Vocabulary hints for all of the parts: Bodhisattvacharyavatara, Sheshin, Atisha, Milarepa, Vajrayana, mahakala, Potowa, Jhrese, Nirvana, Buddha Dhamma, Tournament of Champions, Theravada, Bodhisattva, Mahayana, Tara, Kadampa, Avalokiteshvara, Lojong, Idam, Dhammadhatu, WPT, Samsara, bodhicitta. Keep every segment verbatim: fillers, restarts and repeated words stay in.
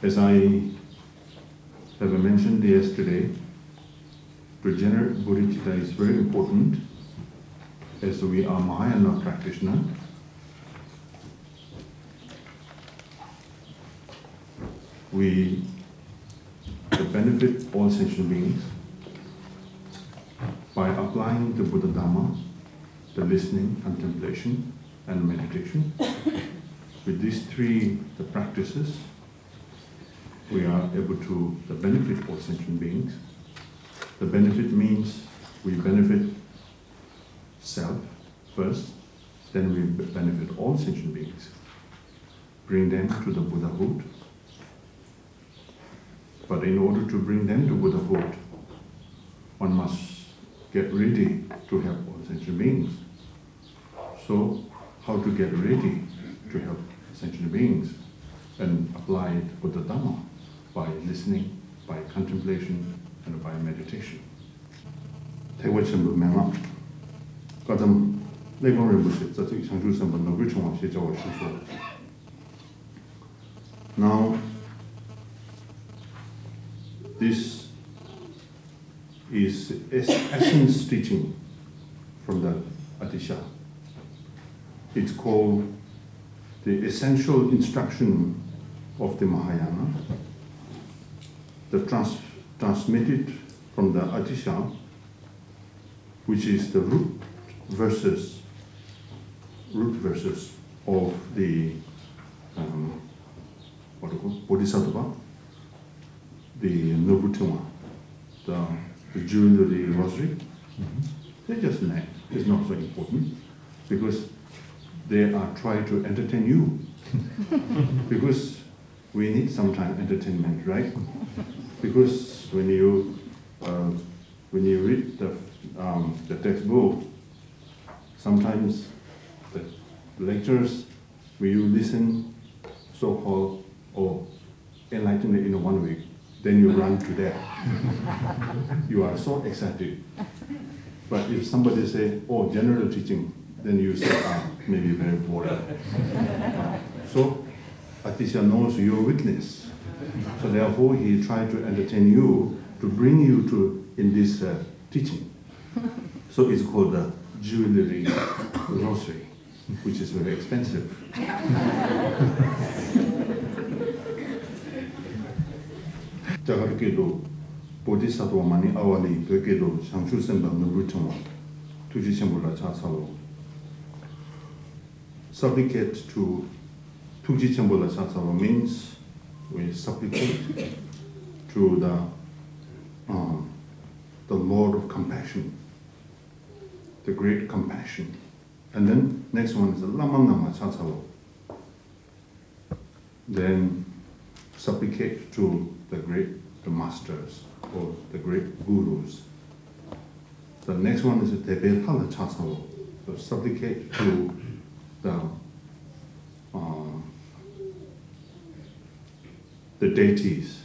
As I have mentioned yesterday, regenerate bodhicitta is very important as we are Mahayana practitioner. We benefit all sentient beings by applying the Buddha Dhamma, the listening, contemplation, and meditation. With these three the practices, we are able to the benefit all sentient beings. The benefit means we benefit self first, then we benefit all sentient beings, bring them to the Buddhahood. But in order to bring them to Buddhahood, one must get ready to help all sentient beings. So, how to get ready to help sentient beings and apply it Buddha Dhamma? By listening, by contemplation, and by meditation. Take what some of them up. Got them, they won't remove it. That's what you do, some of them, which one is always so. Now, this is essence teaching from the Atisha. It's called the essential instruction of the Mahayana. The trans transmitted from the Atisha, which is the root verses, root verses of the um, what do you call it? Bodhisattva. The Nobutuma, the, the jewelry rosary, mm-hmm. They're just mad. It's not so important because they are trying to entertain you. Because we need sometimes entertainment, right? Because when you uh, when you read the um, the textbook, sometimes the lectures where you listen so-called or enlightenment in one week. Then you run to there. You are so excited. But if somebody says, oh, general teaching, then you say, ah, maybe very boring. Uh, so Atisha knows your weakness. So therefore, he tried to entertain you, to bring you to in this uh, teaching. So it's called the jewelry rosary, which is very expensive. Jagarkedo, Bodhisattva Mani Awali, Pekedo, Shangshu Semba Nurutama, Tuji Sembula Chasalo. Supplicate to Tuji Sembula Chasalo means we supplicate to the, uh, the Lord of compassion, the great compassion. And then next one is Lama Nama Chasalo. Then supplicate to the great the masters or the great gurus. The next one is the Tebetala Chasalo, so supplicate to the uh, the deities,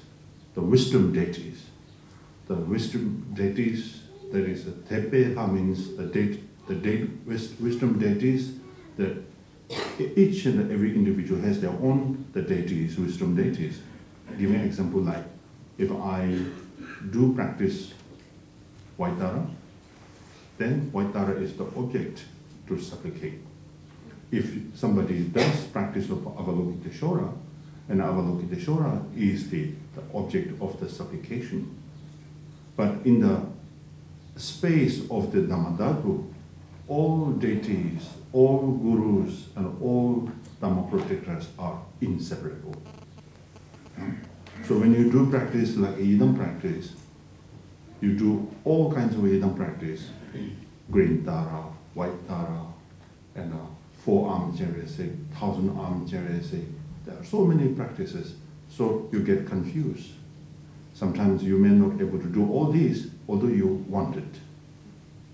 the wisdom deities. The wisdom deities, there is a Tepeha means the date, the date wisdom deities, that each and every individual has their own the deities, wisdom deities. Give me an example like, if I do practice White Tara, then White Tara is the object to supplicate. If somebody does practice of Avalokiteshvara, and Avalokiteshvara is the, the object of the supplication. But in the space of the Dhammadhatu, all deities, all gurus, and all Dhamma protectors are inseparable. So when you do practice like Idam practice, you do all kinds of Idam practice, green Tara, white Tara, and uh, four-armed Jhrese, thousand-armed Jhrese. There are so many practices, so you get confused. Sometimes you may not be able to do all these, although you want it.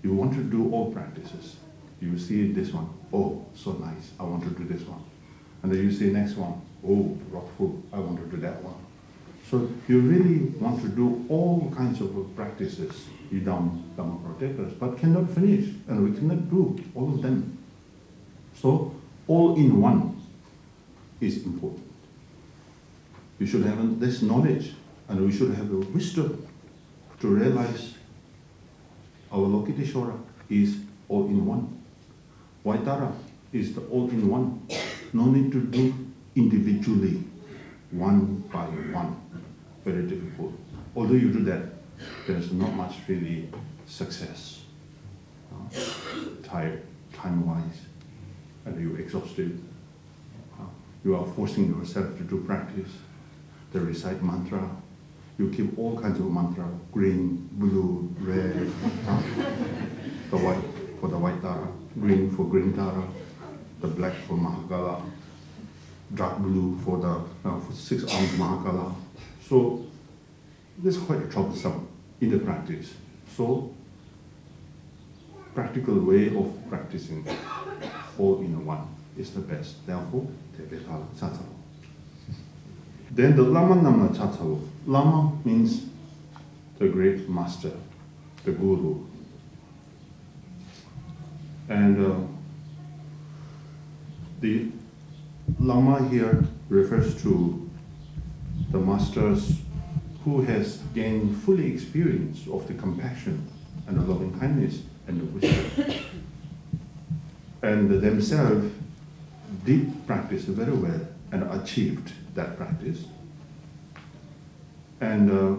You want to do all practices. You see this one, oh, so nice, I want to do this one. And then you see next one, oh, rockful, I want to do that one. So you really want to do all kinds of practices, you Dhamma protectors, but cannot finish, and we cannot do all of them. So all in one is important. We should have this knowledge, and we should have the wisdom to realize our Avalokiteshvara is all-in-one. Tara is the all-in-one. No need to do individually, one by one. Very difficult. Although you do that, there's not much really success. Uh, tired, time-wise, and you're exhausted. Uh, you are forcing yourself to do practice. They recite mantra. You keep all kinds of mantra, green, blue, red, uh, the white for the white Tara, green for green Tara, the black for mahakala, dark blue for the uh, for six ounce mahakala. So this is quite troublesome in the practice. So practical way of practicing all in one is the best. Therefore, te betala chatsalo. Then the Lama Namna Chatsalo. Lama means the great master, the guru. And uh, the Lama here refers to the masters who has gained fully experience of the compassion and the loving kindness and the wisdom, and themselves did practice very well and achieved that practice. And uh,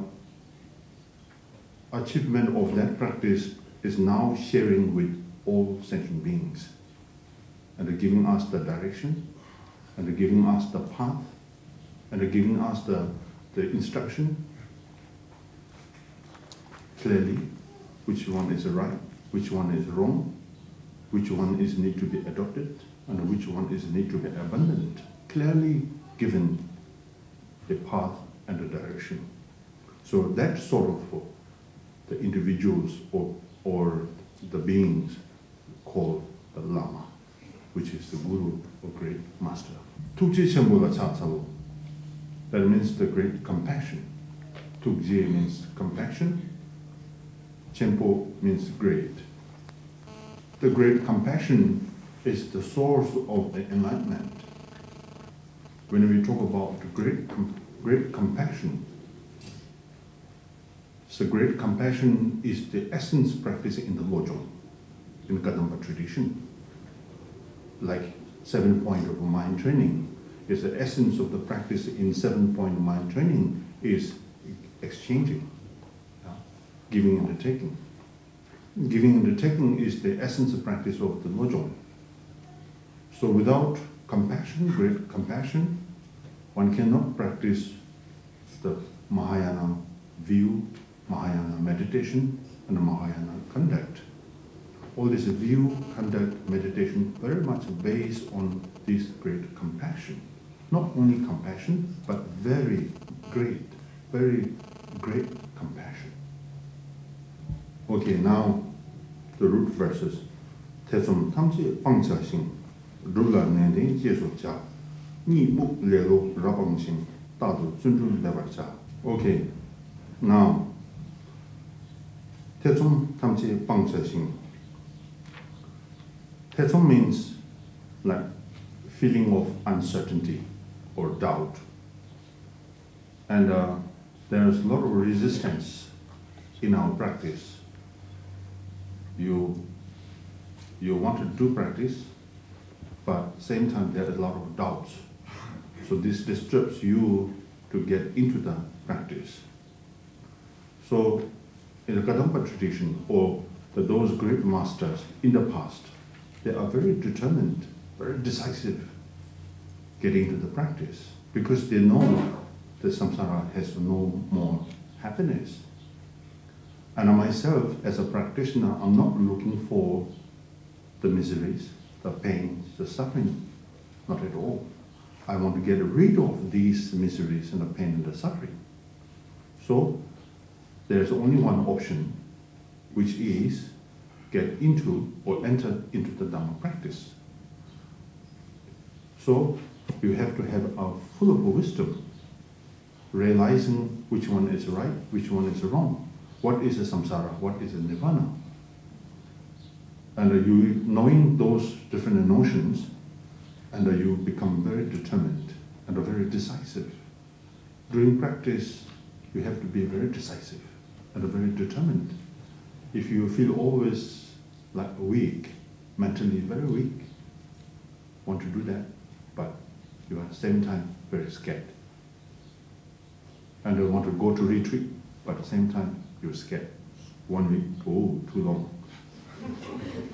achievement of that practice is now sharing with all sentient beings, and giving us the direction, and giving us the path, and giving us the, the instruction clearly, which one is right, which one is wrong, which one is need to be adopted, and which one is need to be abandoned. Clearly given the path and the direction. So that sort of the individuals or, or the beings called the Lama, which is the Guru or Great Master. Tukje Shambhula Chatsalo, that means the great compassion. Tukje means compassion. Chenpo means great. The great compassion is the source of the enlightenment. When we talk about the great, great compassion, so great compassion is the essence practice in the Lojong, in Kadampa tradition. Like seven point of mind training is the essence of the practice in seven point mind training is exchanging. Giving and the taking. Giving and the taking is the essence of practice of the Lojong. So without compassion, great compassion, one cannot practice the Mahayana view, Mahayana meditation, and Mahayana conduct. All this view, conduct, meditation, very much based on this great compassion. Not only compassion, but very great, very great compassion. Okay, now the root verses. Tesum Tamsi Pangsa Sing, Rula Nandin Jesu Cha, Ni Muk Lelo Rabang Sing, Tadu Sunjun Lever Cha. Okay, now Tesum Tamsi Pangsa Sing. Tesum means like feeling of uncertainty or doubt. And uh, there's a lot of resistance in our practice. You, you want to do practice, but at the same time there are a lot of doubts. So this disturbs you to get into the practice. So in the Kadampa tradition, or the, those great masters in the past, they are very determined, very decisive getting into the practice, because they know that samsara has no more happiness. And myself, as a practitioner, I'm not looking for the miseries, the pains, the suffering, not at all. I want to get rid of these miseries and the pain and the suffering. So there's only one option, which is get into or enter into the Dhamma practice. So you have to have a full of wisdom, realizing which one is right, which one is wrong. What is a samsara? What is a nirvana? And uh, you knowing those different notions, and uh, you become very determined and uh, very decisive During practice, you have to be very decisive and very determined. If you feel always like weak, mentally very weak, want to do that, but you are at the same time very scared. And you want to go to retreat, but at the same time you're scared. One week, oh, too long.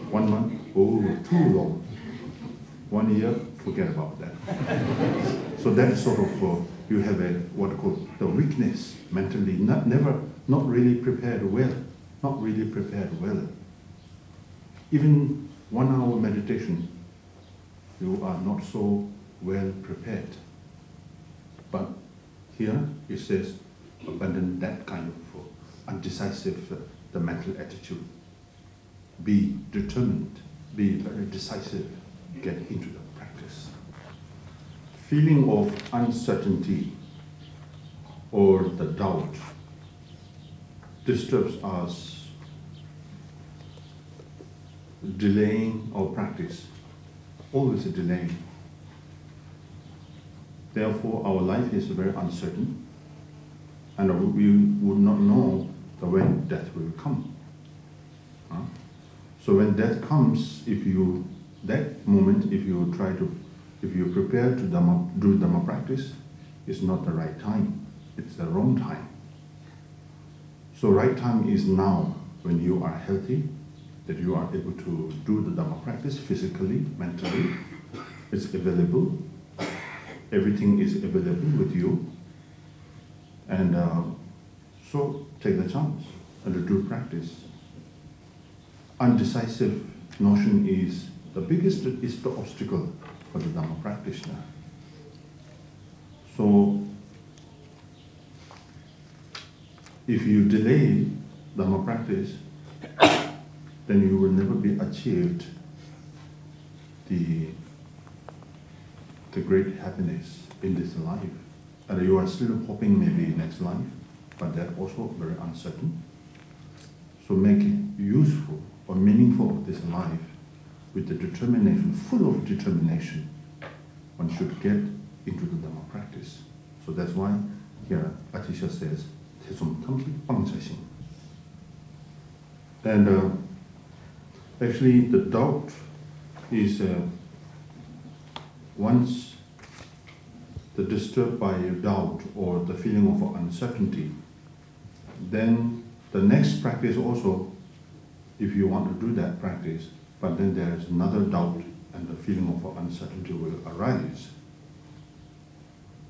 One month, oh, too long. One year, forget about that. So that sort of, uh, you have a, what you call, the weakness mentally, not, never, not really prepared well, not really prepared well. Even one hour meditation, you are not so well prepared. But here it says, abandon that kind of uh, undecisive, uh, the mental attitude. Be determined, be very decisive, get into the practice. Feeling of uncertainty or the doubt disturbs us, delaying our practice, always a delay. Therefore, our life is very uncertain, and we would not know when death will come. Huh? So when death comes, if you, that moment, if you try to, if you prepare to Dhamma, do Dhamma practice, it's not the right time, it's the wrong time. So right time is now, when you are healthy, that you are able to do the Dhamma practice physically, mentally, it's available, everything is available with you, and uh, so take the chance and do practice. Undecisive notion is the biggest is the obstacle for the Dhamma practitioner. So, if you delay Dhamma practice, then you will never be achieved the, the great happiness in this life. And you are still hoping maybe next life, but that's also very uncertain. So make it useful or meaningful of this life with the determination, full of determination, one should get into the Dhamma practice. So that's why here Atisha says, and uh, actually the doubt is uh, once the disturbed by doubt or the feeling of uncertainty, then the next practice also, if you want to do that practice, but then there is another doubt and the feeling of uncertainty will arise.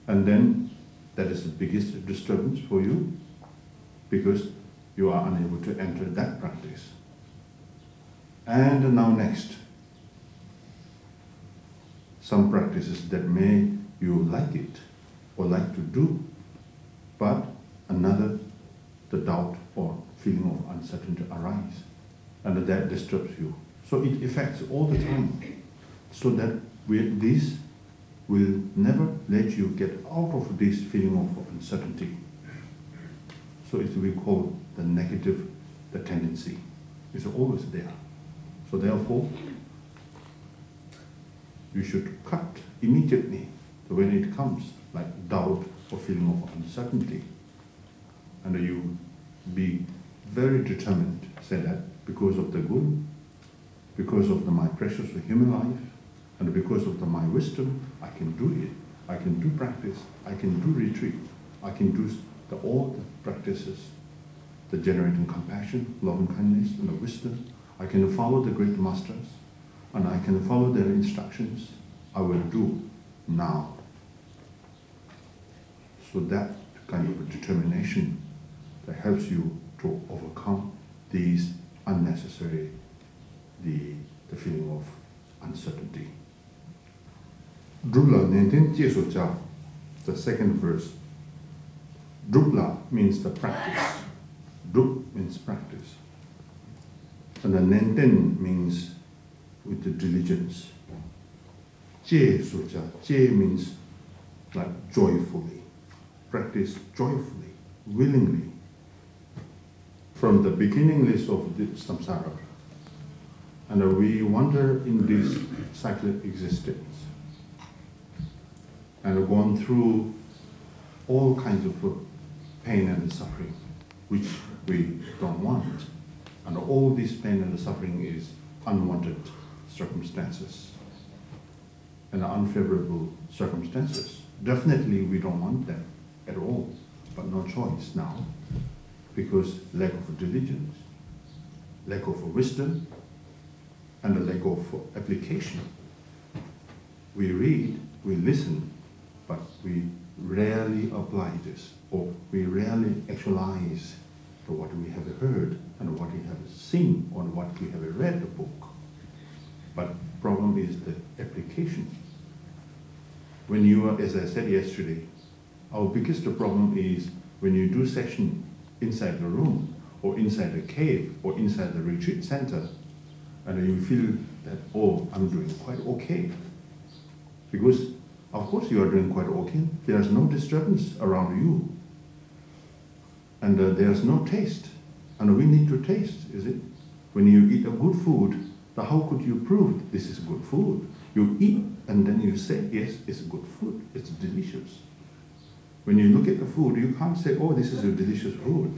And then that is the biggest disturbance for you because you are unable to enter that practice. And now next, some practices that may you like it or like to do, but another, the doubt or feeling of uncertainty arise. And that disturbs you. So it affects all the time. So that with this will never let you get out of this feeling of uncertainty. So it's we call the negative, the tendency. It's always there. So therefore, you should cut immediately when it comes, like doubt or feeling of uncertainty. And you be very determined, say that, because of the good, because of the, my precious human life, and because of the, my wisdom, I can do it. I can do practice. I can do retreat. I can do the, all the practices, the generating compassion, love and kindness, and the wisdom. I can follow the great masters, and I can follow their instructions. I will do now. So that kind of determination that helps you to overcome these unnecessary, the, the feeling of uncertainty. Drupla Nenten Jesucha, the second verse. Drupla means the practice. Drup means practice. And the Nenten means with the diligence. Jesucha, Je means like joyfully. Practice joyfully, willingly. From the beginning list of the samsara, and we wander in this cyclic existence, and gone through all kinds of pain and suffering, which we don't want. And all this pain and suffering is unwanted circumstances and unfavorable circumstances. Definitely we don't want them at all, but no choice now, because lack of diligence, lack of wisdom, and the lack of application. We read, we listen, but we rarely apply this, or we rarely actualize what we have heard and what we have seen or what we have read in the book. But problem is the application. When you are, as I said yesterday, our biggest problem is when you do session inside the room or inside the cave or inside the retreat center, and you feel that, oh, I'm doing quite okay. Because of course you are doing quite okay. There's no disturbance around you. And uh, there's no taste. And we need to taste, is it? When you eat a good food, how could you prove this is good food? You eat and then you say, yes, it's good food, it's delicious. When you look at the food, you can't say, oh, this is a delicious food.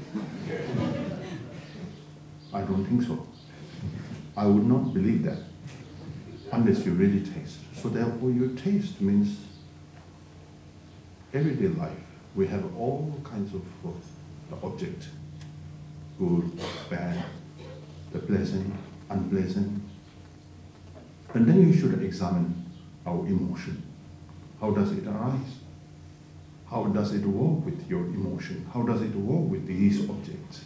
I don't think so. I would not believe that unless you really taste. So therefore your taste means everyday life. We have all kinds of food. The object, good, bad, the pleasant, unpleasant. And then you should examine our emotion. How does it arise? How does it work with your emotion? How does it work with these objects?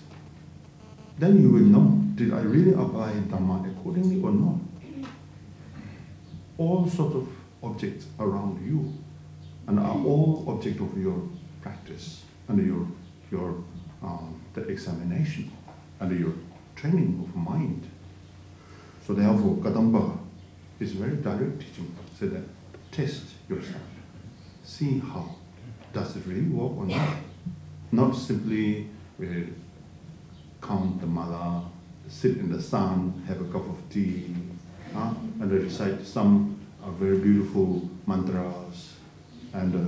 Then you will know, did I really apply Dhamma accordingly or not? All sorts of objects around you and are all object of your practice and your your Um, the examination and your training of mind. So therefore, Kadampa is very direct teaching. So that test yourself. See how. Does it really work or not? Not simply uh, count the mala, sit in the sun, have a cup of tea, huh? and recite some uh, very beautiful mantras. And uh,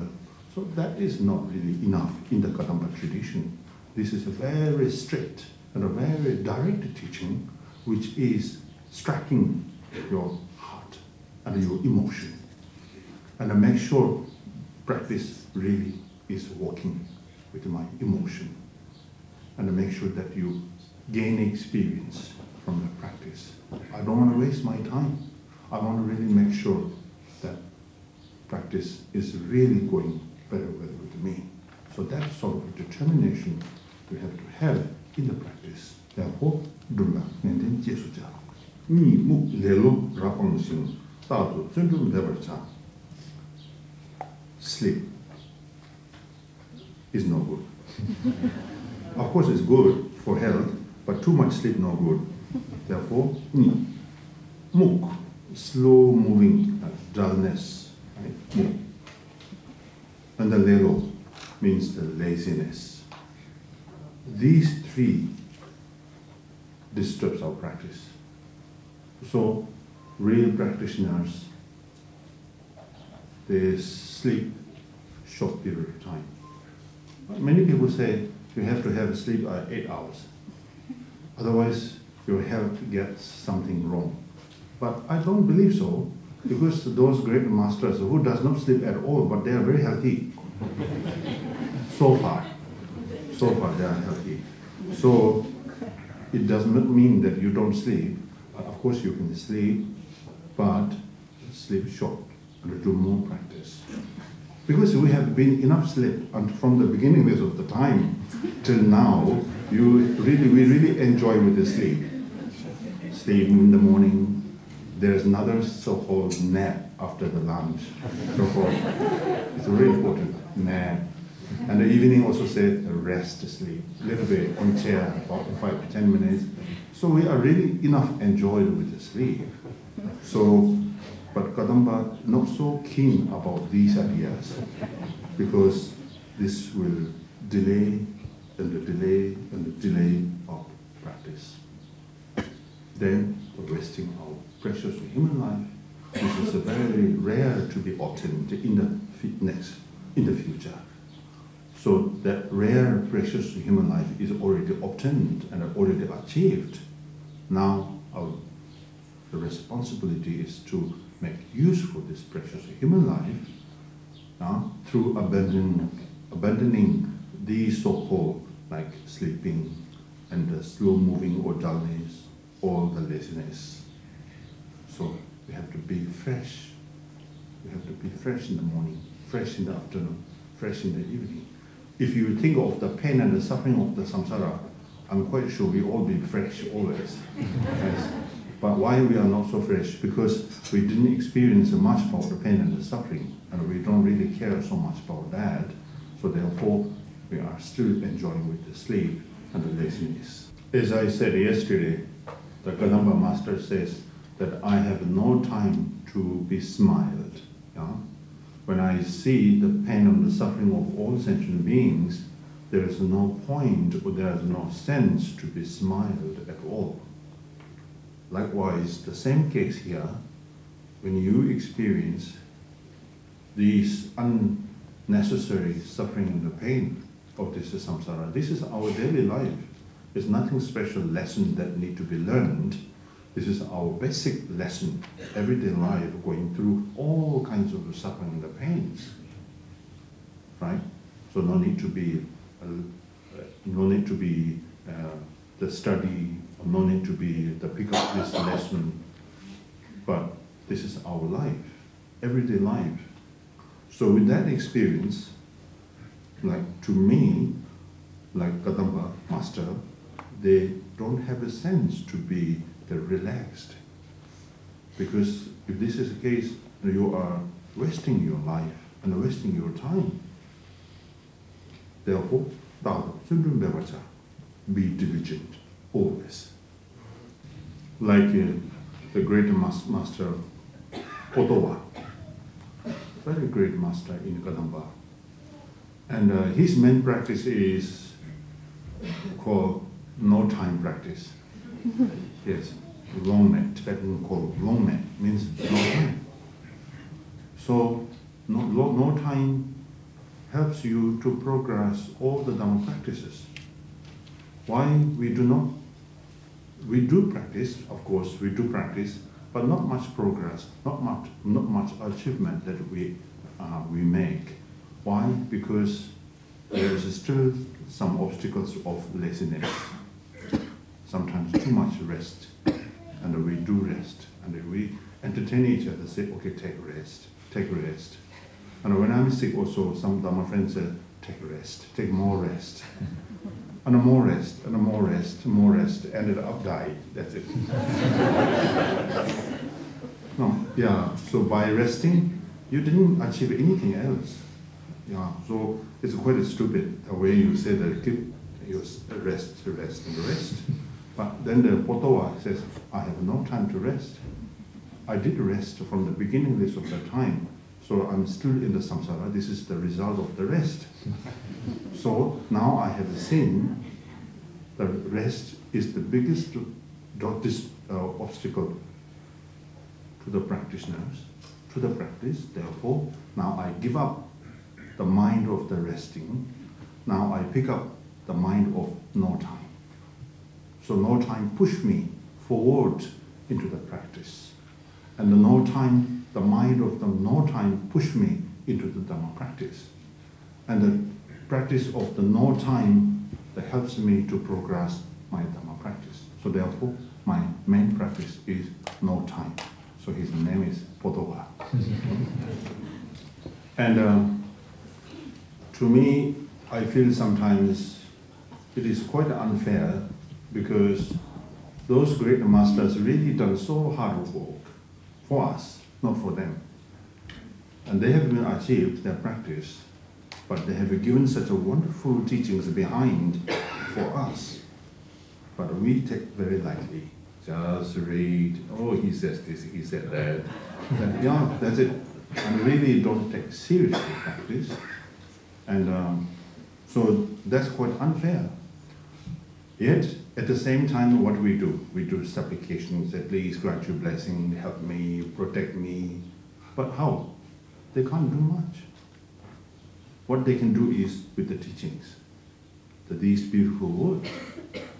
so that is not really enough in the Kadampa tradition. This is a very strict and a very direct teaching which is striking your heart and your emotion. And make sure practice really is working with my emotion. And make sure that you gain experience from the practice. I don't want to waste my time. I want to really make sure that practice is really going very well with me. So that sort of determination we have to have in the practice. Therefore, Dula Nendin Jesu Cha. Ni Muk Lelo Rapong Sing Tao Zundum Dever Cha. Sleep is no good. Of course, it's good for health, but too much sleep no good. Therefore, Ni Muk, slow moving, dullness. Right? Muk. And the Lelo means the laziness. These three disturbs our practice. So real practitioners, they sleep short period of time. But many people say you have to have sleep at eight hours. Otherwise your health gets something wrong. But I don't believe so, because those great masters who does not sleep at all, but they are very healthy so far. So far they are healthy. So it does not mean that you don't sleep. Of course you can sleep, but sleep short and do more practice. Because we have been enough sleep, and from the beginning of the time till now, you really we really enjoy with the sleep. Sleep in the morning. There's another so-called nap after the lunch. So it's really important, nap. And the evening also said rest, sleep, a little bit on chair, about five to ten minutes. So we are really enough enjoyed with the sleep. So, but Kadampa not so keen about these ideas, because this will delay and the delay and the delay of practice. Then wasting our precious human life, which is very rare to be obtained in the next, in the future. So that rare, precious human life is already obtained and already achieved. Now our the responsibility is to make useful this precious human life uh, through abandoning, abandoning these so-called like sleeping and the slow-moving or dullness or the laziness. So we have to be fresh. We have to be fresh in the morning, fresh in the afternoon, fresh in the evening. If you think of the pain and the suffering of the samsara, I'm quite sure we all be fresh always. Yes. But why we are not so fresh? Because we didn't experience much about the pain and the suffering, and we don't really care so much about that. So therefore, we are still enjoying with the sleep and the laziness. As I said yesterday, the Kadampa master says that I have no time to be smiled. Yeah? When I see the pain and the suffering of all sentient beings, there is no point or there is no sense to be smiled at all. Likewise, the same case here, when you experience these unnecessary suffering and the pain of this samsara, this is our daily life. There's nothing special lesson that need to be learned. This is our basic lesson, everyday life, going through all kinds of suffering and the pains, right? So no need to be, uh, no need to be uh, the study, no need to be the pick up this lesson, but this is our life, everyday life. So with that experience, like to me, like Kadampa master, they don't have a sense to be the relaxed, because if this is the case, you are wasting your life and wasting your time. Therefore, be diligent always. Like uh, the great mas master Potowa, very great master in Kadampa. And uh, his main practice is called no time practice. Yes, long man, Tibetan called long man means no time. So no, no time helps you to progress all the Dhamma practices. Why we do not? We do practice, of course, we do practice, but not much progress, not much, not much achievement that we uh, we make. Why? Because there is still some obstacles of laziness. Sometimes too much rest, and we do rest, and we entertain each other. Say, okay, take rest, take rest. And when I'm sick, also some Dhamma friends say, take rest, take more rest. And more rest, and more rest, more rest, ended up dying. That's it. No, yeah. So by resting, you didn't achieve anything else. Yeah. So it's quite stupid the way you say that. Keep your rest, rest, and rest. But then the Potowa says, I have no time to rest. I did rest from the beginning this of the time. So I'm still in the samsara. This is the result of the rest. So now I have seen that rest is the biggest uh, obstacle to the practitioners, to the practice. Therefore, now I give up the mind of the resting. Now I pick up the mind of no time. So no time pushed me forward into the practice. And the no time, the mind of the no time pushed me into the Dhamma practice. And the practice of the no time that helps me to progress my Dhamma practice. So therefore, my main practice is no time. So his name is Potowa. And uh, to me, I feel sometimes it is quite unfair because those great masters really done so hard work for us, not for them. And they have been achieved their practice, but they have given such a wonderful teachings behind for us. But we take very lightly. Just read, oh, he says this, he said that. And yeah, that's it. And really don't take seriously practice. And um, so that's quite unfair. Yet, at the same time, what we do? We do supplications, that please grant your blessing, help me, protect me. But how? They can't do much. what they can do is with the teachings, that these beautiful words,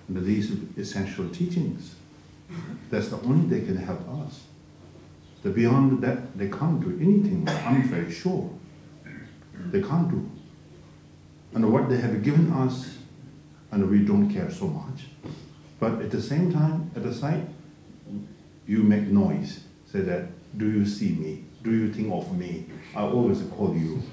and these essential teachings. That's the only they can help us. The beyond that, they can't do anything, I'm very sure. They can't do. And what they have given us, and we don't care so much. But at the same time, at the side, you make noise, say that, do you see me? Do you think of me? I always call you.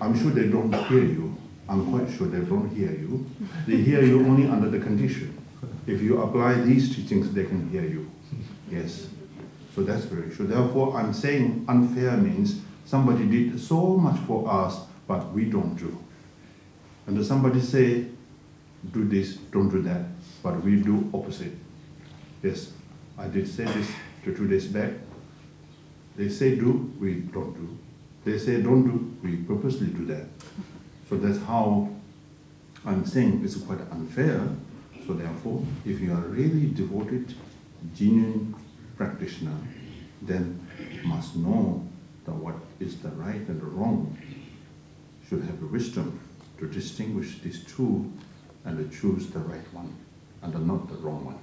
I'm sure they don't hear you. I'm quite sure they don't hear you. They hear you only under the condition. If you apply these teachings, they can hear you. Yes. So that's very true. Therefore, I'm saying unfair means somebody did so much for us, but we don't do. And somebody say, do this, don't do that, but we do opposite. Yes, I did say this two days back. They say do, we don't do. They say don't do, we purposely do that. So that's how I'm saying it's quite unfair. So therefore, if you are really devoted, genuine practitioner, then you must know that what is the right and the wrong. Should have the wisdom to distinguish these two and to choose the right one and not the wrong one.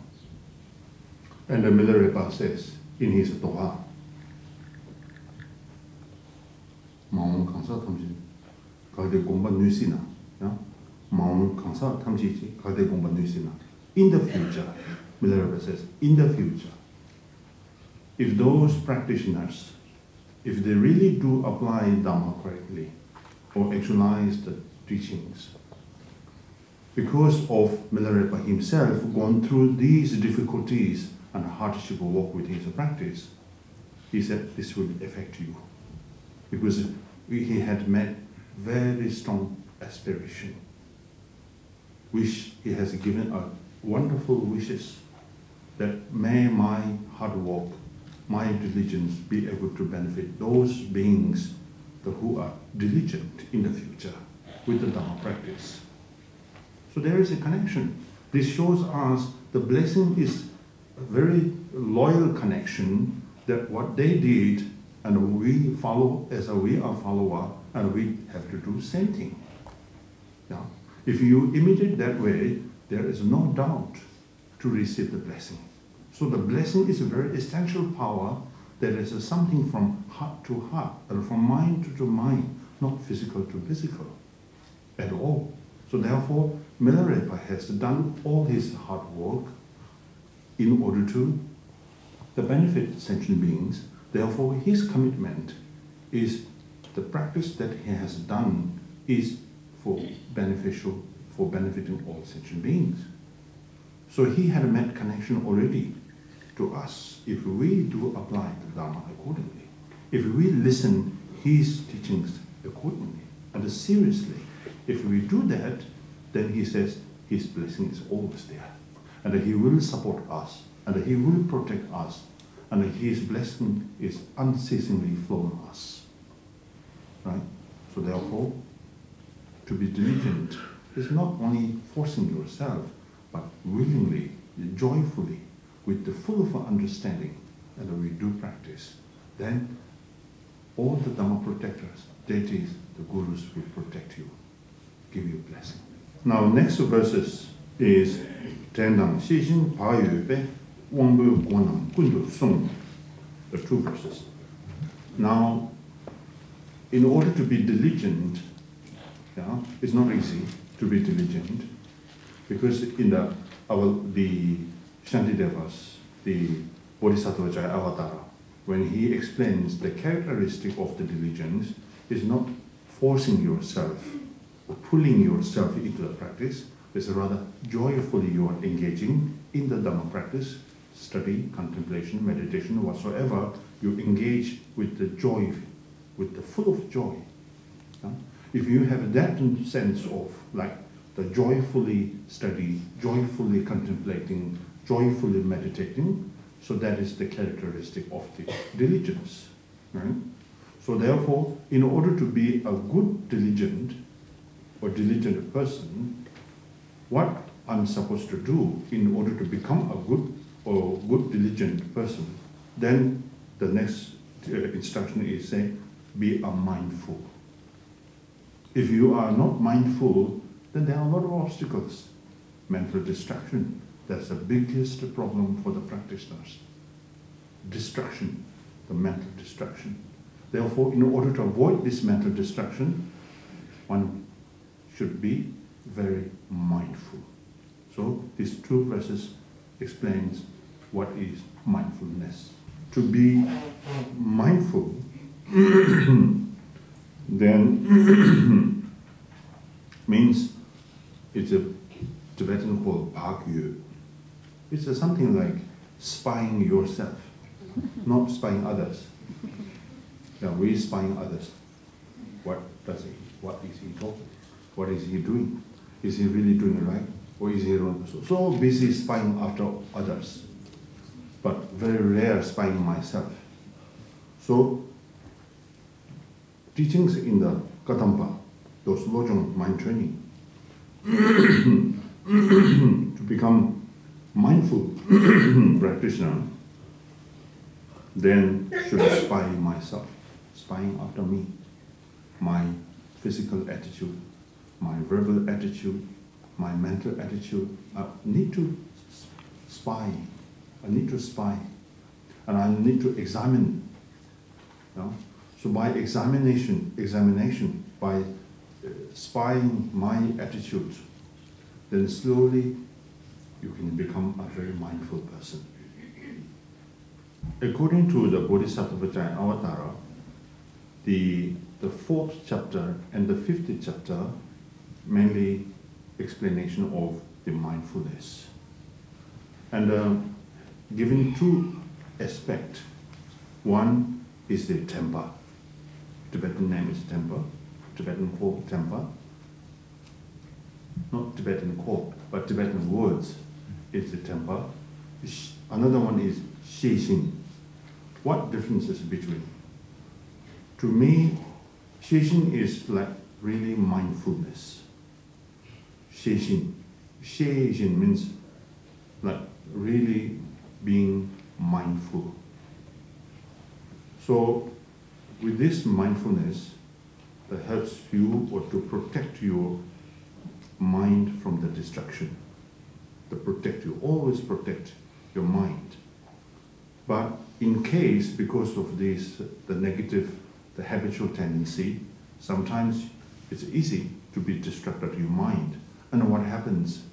And the Milarepa says in his Doha, Maung Kansa Tamji, Kade Gomba Nusina. In the future, Milarepa says, in the future, if those practitioners, if they really do apply Dhamma correctly or actualize the teachings, because of Milarepa himself gone through these difficulties and hardship of work with his practice, he said this will affect you. Because he had met very strong aspiration, wish he has given us wonderful wishes that may my hard work, my diligence be able to benefit those beings who are diligent in the future with the Dhamma practice. So there is a connection. This shows us the blessing is a very loyal connection that what they did and we follow as a we are follower and we have to do same thing. Now, if you imitate that way, there is no doubt to receive the blessing. So the blessing is a very essential power. There is something from heart to heart, or from mind to mind, not physical to physical at all. So therefore, Milarepa has done all his hard work in order to the benefit sentient beings. Therefore, his commitment is the practice that he has done is for beneficial, for benefiting all sentient beings. So he had made connection already to us, if we do apply the Dhamma accordingly, if we listen his teachings accordingly, and seriously, if we do that, then he says his blessing is always there, and he will support us, and he will protect us, and his blessing is unceasingly flowing us. Right? So therefore, to be diligent is not only forcing yourself, but willingly, joyfully, with the full of our understanding, and we do practice, then all the Dhamma protectors, deities, the gurus will protect you, give you a blessing. Now next verses is Tendang Shijin Payupe Wangbu Guanam Kundu Sung, the two verses. Now, in order to be diligent, yeah, it's not easy to be diligent, because in the our the Shantideva's, the Bodhisattvacharyavatara, when he explains the characteristic of the diligence is not forcing yourself or pulling yourself into the practice, it's rather joyfully you are engaging in the Dhamma practice, study, contemplation, meditation, whatsoever, you engage with the joy, with the full of joy. If you have that sense of like the joyfully study, joyfully contemplating, joyfully meditating, so that is the characteristic of the diligence. Right? So therefore, in order to be a good diligent or diligent person, what I'm supposed to do in order to become a good or good diligent person, then the next uh, instruction is saying, be a mindful, If you are not mindful, then there are a lot of obstacles. Mental distraction, that's the biggest problem for the practitioners. Distraction, the mental distraction. Therefore, in order to avoid this mental distraction, one should be very mindful. So these two verses explains what is mindfulness. To be mindful, then means it's a Tibetan called Bagyu. It's a something like spying yourself, not spying others. Now we're spying others. What does he? What is he talking? What is he doing? Is he really doing it right? Or is he so, so busy spying after others, but very rare spying myself. So teachings in the Kadampa, those Lojong mind training, to become mindful practitioner, then should spy myself, spying after me, my physical attitude, my verbal attitude, my mental attitude. I need to spy. I need to spy. And I need to examine. You know? So by examination, examination, by uh, spying my attitude, then slowly you can become a very mindful person. According to the Bodhisattva, the the fourth chapter and the fifth chapter mainly explanation of the mindfulness, and uh, giving two aspects. One is the temper. Tibetan name is temper. Tibetan called temper. Not Tibetan called, but Tibetan words is the temper. Another one is sheshin. What difference is between? To me, sheshin is like really mindfulness. Sheshin. Sheshin means like really being mindful. So with this mindfulness that helps you or to protect your mind from the distraction. To protect you, always protect your mind. But in case, because of this, the negative, the habitual tendency, sometimes it's easy to be distracted in your mind. And what happens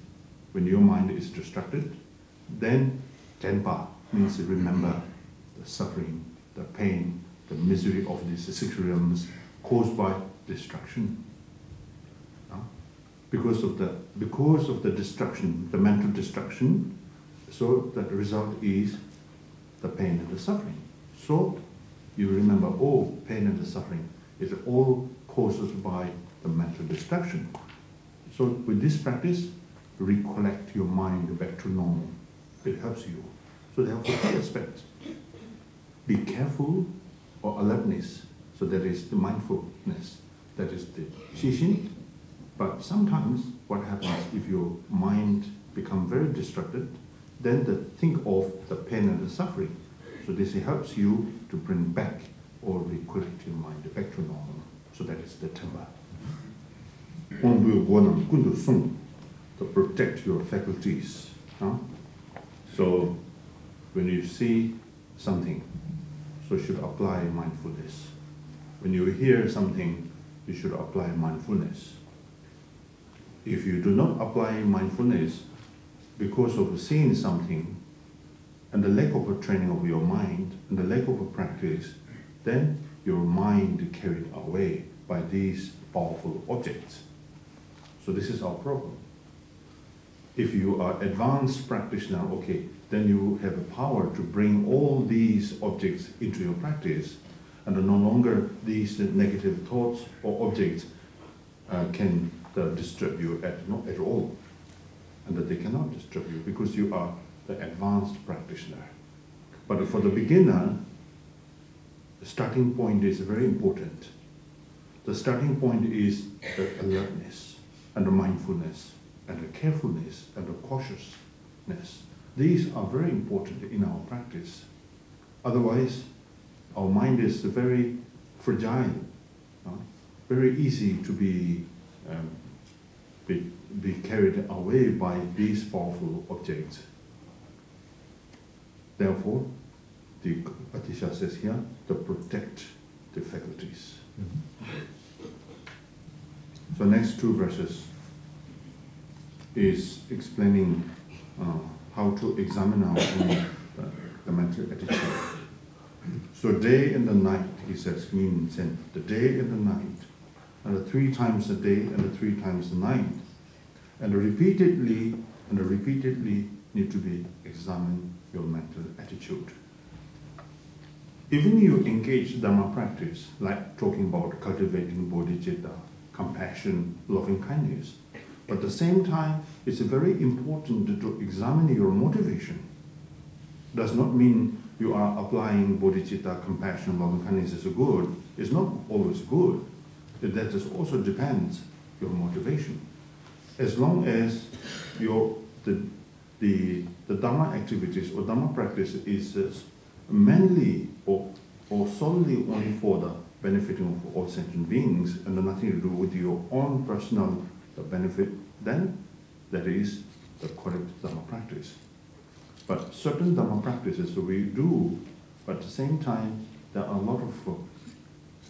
when your mind is distracted? Then tenpa means remember the suffering, the pain, the misery of these six realms caused by distraction. No? Because of the because of the distraction, the mental distraction, so that the result is the pain and the suffering. So you remember, oh, pain and the suffering is all caused by the mental distraction. So with this practice, recollect your mind back to normal. It helps you. So there are four aspects. Be careful or alertness. So that is the mindfulness. That is the sheshin. But sometimes what happens if your mind becomes very distracted, then the think of the pain and the suffering. So this helps you to bring back or recollect your mind back to normal. So that is the temper. To protect your faculties. Huh? So when you see something, so you should apply mindfulness. When you hear something, you should apply mindfulness. If you do not apply mindfulness because of seeing something and the lack of a training of your mind and the lack of a practice, then your mind is carried away by these powerful objects. So this is our problem. If you are advanced practitioner, okay, then you have the power to bring all these objects into your practice, and no longer these negative thoughts or objects uh, can uh, disturb you at, not at all, and that they cannot disturb you because you are the advanced practitioner. But for the beginner, the starting point is very important. The starting point is the alertness and the mindfulness, and the carefulness and the cautiousness. These are very important in our practice. Otherwise, our mind is very fragile. Huh? very easy to be, um, be, be carried away by these powerful objects. Therefore, the Atisha says here, to protect the faculties. Mm-hmm. So next two verses is explaining uh, how to examine our own uh, the mental attitude. So day and the night, he says, means in the day and the night, and the three times a day and the three times a night, and the repeatedly and the repeatedly need to be examined your mental attitude. Even you engage Dhamma practice, like talking about cultivating bodhicitta, compassion, loving kindness, but at the same time, it's very important to examine your motivation. Does not mean you are applying bodhicitta, compassion, loving kindness as a good. It's not always good. That is also depends your motivation. As long as your the the the Dhamma activities or Dhamma practice is uh, mainly or or solely only for the benefiting of all sentient beings and nothing to do with your own personal the benefit, then that is the correct Dhamma practice. But certain Dhamma practices we do, but at the same time there are a lot of uh,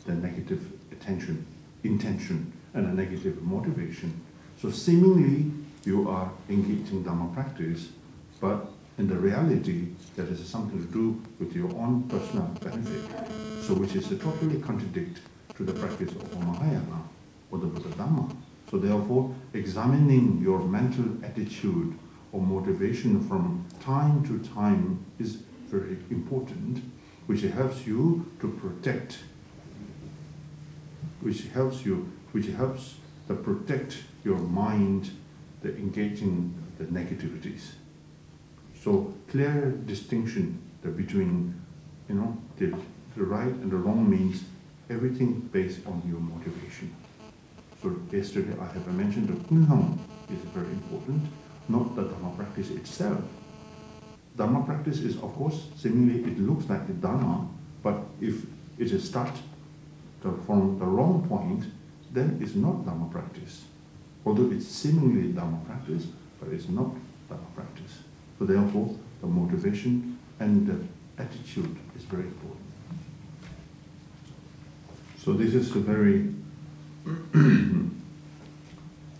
the negative attention, intention and a negative motivation. So seemingly you are engaging Dhamma practice, but in the reality there is something to do with your own personal benefit, so which is a totally contradict to the practice of Mahayana or the Buddha Dhamma. So therefore, examining your mental attitude or motivation from time to time is very important, which helps you to protect, which helps you, which helps to protect your mind, the engaging the negativities. So clear distinction between, you know, the, the right and the wrong means everything based on your motivation. So yesterday I have mentioned that Kunham is very important, not the Dhamma practice itself. Dhamma practice is, of course, seemingly it looks like the Dhamma, but if it is started from the wrong point, then it's not Dhamma practice. Although it's seemingly Dhamma practice, but it's not Dhamma practice. So therefore, the motivation and the attitude is very important. So this is a very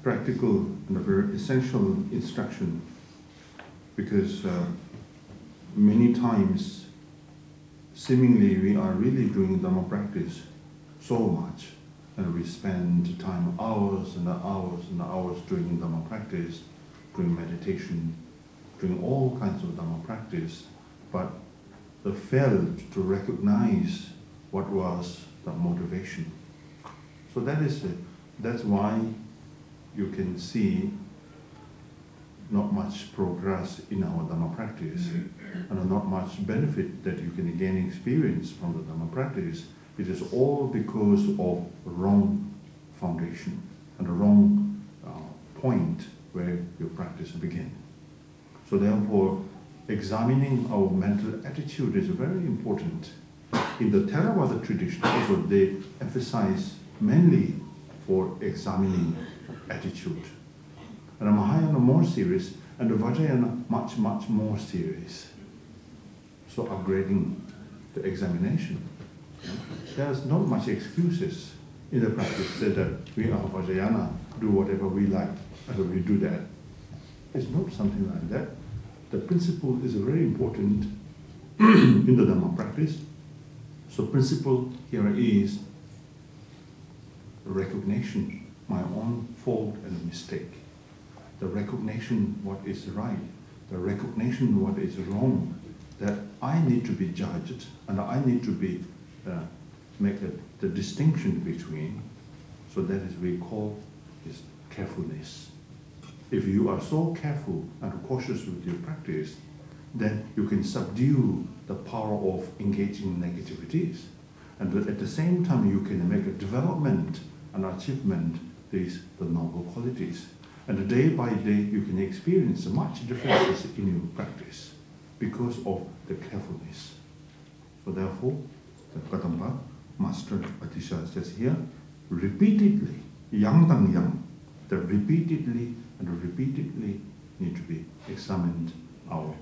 practical and a very essential instruction, because uh, many times seemingly we are really doing Dhamma practice so much and we spend time hours and hours and hours doing Dhamma practice, doing meditation, doing all kinds of Dhamma practice, but they failed to recognize what was the motivation. So that is it. That's why you can see not much progress in our Dhamma practice and not much benefit that you can gain experience from the Dhamma practice. It is all because of wrong foundation and a wrong uh, point where your practice begins. So therefore, examining our mental attitude is very important. In the Theravada tradition also, they emphasize mainly for examining attitude. And the Mahayana more serious, and the Vajrayana much, much more serious. So upgrading the examination. There's not much excuses in the practice said that we are Vajrayana, do whatever we like, and we do that. It's not something like that. The principle is very important in the Dhamma practice. So principle here is recognition, my own fault and mistake. The recognition what is right, the recognition what is wrong, that I need to be judged and I need to be uh, make the, the distinction between. So that is we call is carefulness. If you are so careful and cautious with your practice, then you can subdue the power of engaging negativities, and at the same time you can make a development and achievement these the noble qualities. And day by day you can experience much differences in your practice because of the carefulness. So therefore, the Kadampa, Master Atisha says here, repeatedly, yang tang yang, the repeatedly and repeatedly need to be examined our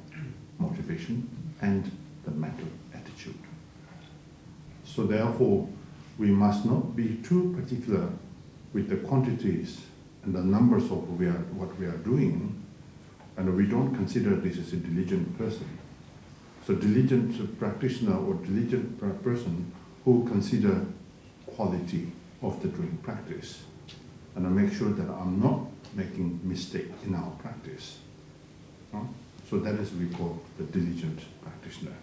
motivation and the mental attitude. So therefore, we must not be too particular with the quantities and the numbers of we are, what we are doing, and we don't consider this as a diligent person. So diligent practitioner or diligent person who consider quality of the doing practice, and I make sure that I'm not making mistake in our practice. So that is what we call the diligent practitioner.